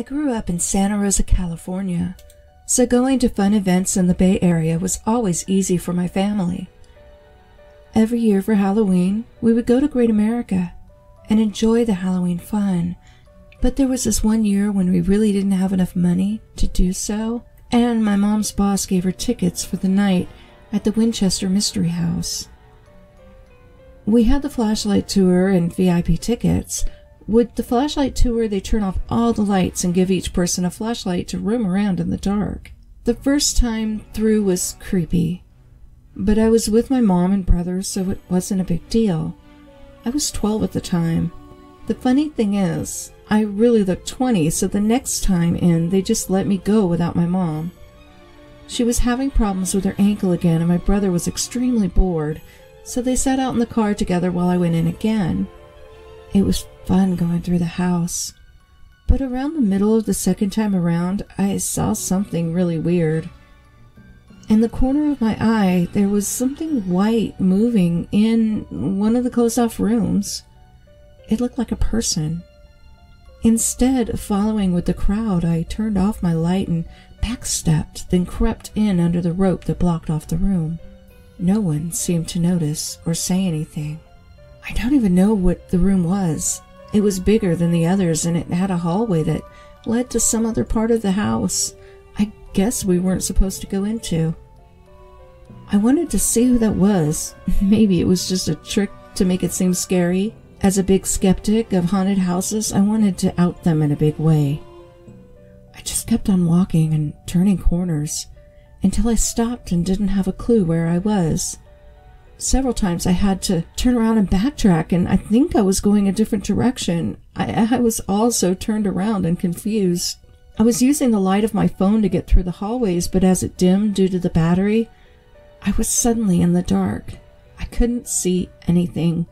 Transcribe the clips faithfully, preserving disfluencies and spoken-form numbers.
I grew up in Santa Rosa, California, so going to fun events in the Bay Area was always easy for my family. Every year for Halloween, we would go to Great America and enjoy the Halloween fun, but there was this one year when we really didn't have enough money to do so, and my mom's boss gave her tickets for the night at the Winchester Mystery House. We had the flashlight tour and V I P tickets. With the flashlight tour, they turn off all the lights and give each person a flashlight to roam around in the dark. The first time through was creepy, but I was with my mom and brother, so it wasn't a big deal. I was twelve at the time. The funny thing is, I really looked twenty, so the next time in, they just let me go without my mom. She was having problems with her ankle again, and my brother was extremely bored, so they sat out in the car together while I went in again. It was fun going through the house. But around the middle of the second time around, I saw something really weird. In the corner of my eye, there was something white moving in one of the closed-off rooms. It looked like a person. Instead of following with the crowd, I turned off my light and backstepped, then crept in under the rope that blocked off the room. No one seemed to notice or say anything. I don't even know what the room was. It was bigger than the others, and it had a hallway that led to some other part of the house I guess we weren't supposed to go into. I wanted to see who that was. Maybe it was just a trick to make it seem scary. As a big skeptic of haunted houses, I wanted to out them in a big way. I just kept on walking and turning corners until I stopped and didn't have a clue where I was. Several times I had to turn around and backtrack, and I think I was going a different direction. I, I was also turned around and confused. I was using the light of my phone to get through the hallways, but as it dimmed due to the battery, I was suddenly in the dark. I couldn't see anything.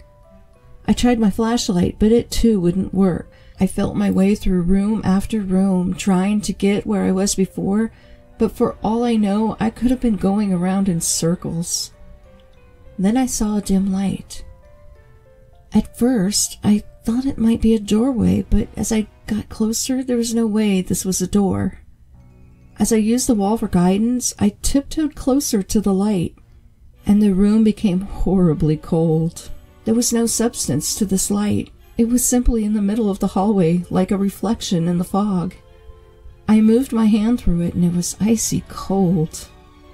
I tried my flashlight, but it too wouldn't work. I felt my way through room after room, trying to get where I was before, but for all I know, I could have been going around in circles. Then I saw a dim light. At first, I thought it might be a doorway, but as I got closer, there was no way this was a door. As I used the wall for guidance, I tiptoed closer to the light, and the room became horribly cold. There was no substance to this light. It was simply in the middle of the hallway, like a reflection in the fog. I moved my hand through it, and it was icy cold.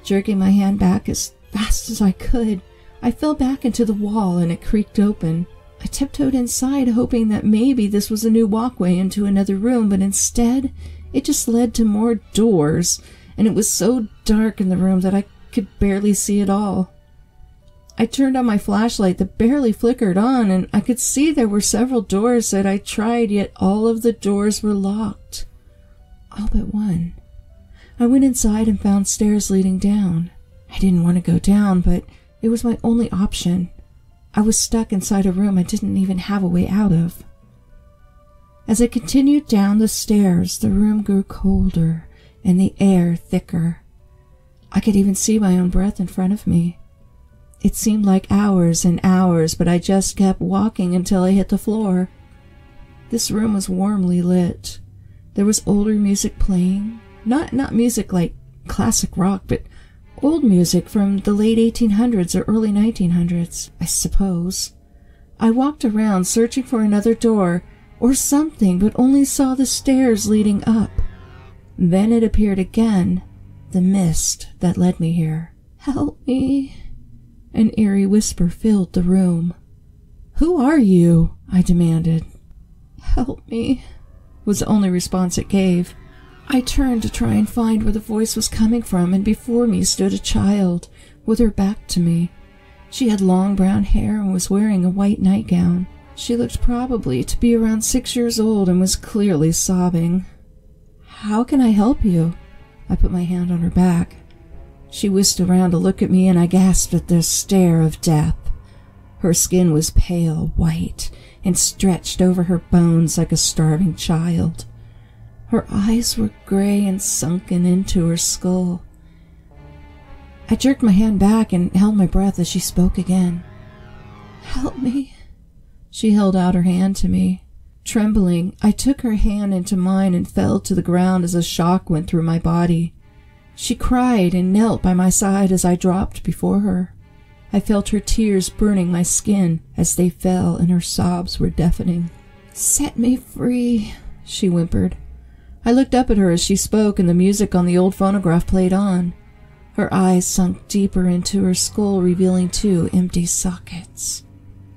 Jerking my hand back as fast as I could, I fell back into the wall, and it creaked open. I tiptoed inside, hoping that maybe this was a new walkway into another room, but instead, it just led to more doors, and it was so dark in the room that I could barely see at all. I turned on my flashlight that barely flickered on, and I could see there were several doors that I tried, yet all of the doors were locked. All but one. I went inside and found stairs leading down. I didn't want to go down, but it was my only option. I was stuck inside a room I didn't even have a way out of. As I continued down the stairs, the room grew colder and the air thicker. I could even see my own breath in front of me. It seemed like hours and hours, but I just kept walking until I hit the floor. This room was warmly lit. There was older music playing. Not, not music like classic rock, but old music from the late eighteen hundreds or early nineteen hundreds, I suppose. I walked around searching for another door or something, but only saw the stairs leading up. Then it appeared again, the mist that led me here. Help me. An eerie whisper filled the room. "Who are you?" I demanded. "Help me," was the only response it gave. I turned to try and find where the voice was coming from, and before me stood a child with her back to me. She had long brown hair and was wearing a white nightgown. She looked probably to be around six years old and was clearly sobbing. "How can I help you?" I put my hand on her back. She whisked around to look at me, and I gasped at their stare of death. Her skin was pale white and stretched over her bones like a starving child. Her eyes were gray and sunken into her skull. I jerked my hand back and held my breath as she spoke again. "Help me." She held out her hand to me. Trembling, I took her hand into mine and fell to the ground as a shock went through my body. She cried and knelt by my side as I dropped before her. I felt her tears burning my skin as they fell, and her sobs were deafening. "Set me free," she whimpered. I looked up at her as she spoke, and the music on the old phonograph played on. Her eyes sunk deeper into her skull, revealing two empty sockets.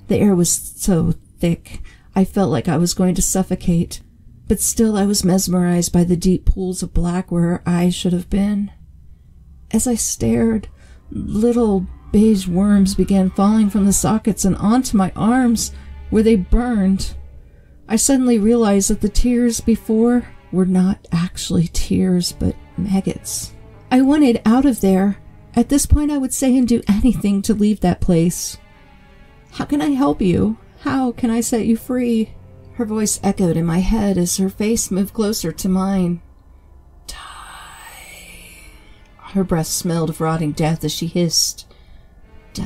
The air was so thick, I felt like I was going to suffocate, but still I was mesmerized by the deep pools of black where her eyes should have been. As I stared, little beige worms began falling from the sockets and onto my arms, where they burned. I suddenly realized that the tears before were not actually tears, but maggots. I wanted out of there. At this point, I would say and do anything to leave that place. "How can I help you? How can I set you free?" Her voice echoed in my head as her face moved closer to mine. "Die." Her breath smelled of rotting death as she hissed. "Die."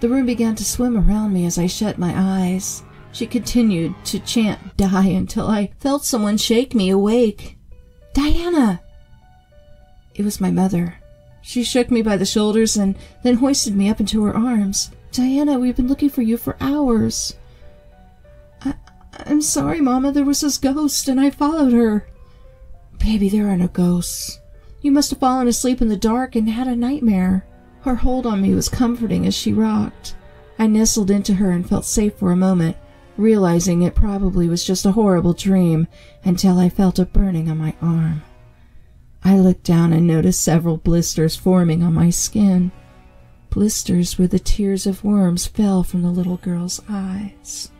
The room began to swim around me as I shut my eyes. She continued to chant "die" until I felt someone shake me awake. "Diana!" It was my mother. She shook me by the shoulders and then hoisted me up into her arms. "Diana, we've been looking for you for hours." I, I'm sorry, Mama. There was this ghost, and I followed her." "Baby, there are no ghosts. You must have fallen asleep in the dark and had a nightmare." Her hold on me was comforting as she rocked. I nestled into her and felt safe for a moment, realizing it probably was just a horrible dream, until I felt a burning on my arm. I looked down and noticed several blisters forming on my skin. Blisters where the tears of worms fell from the little girl's eyes.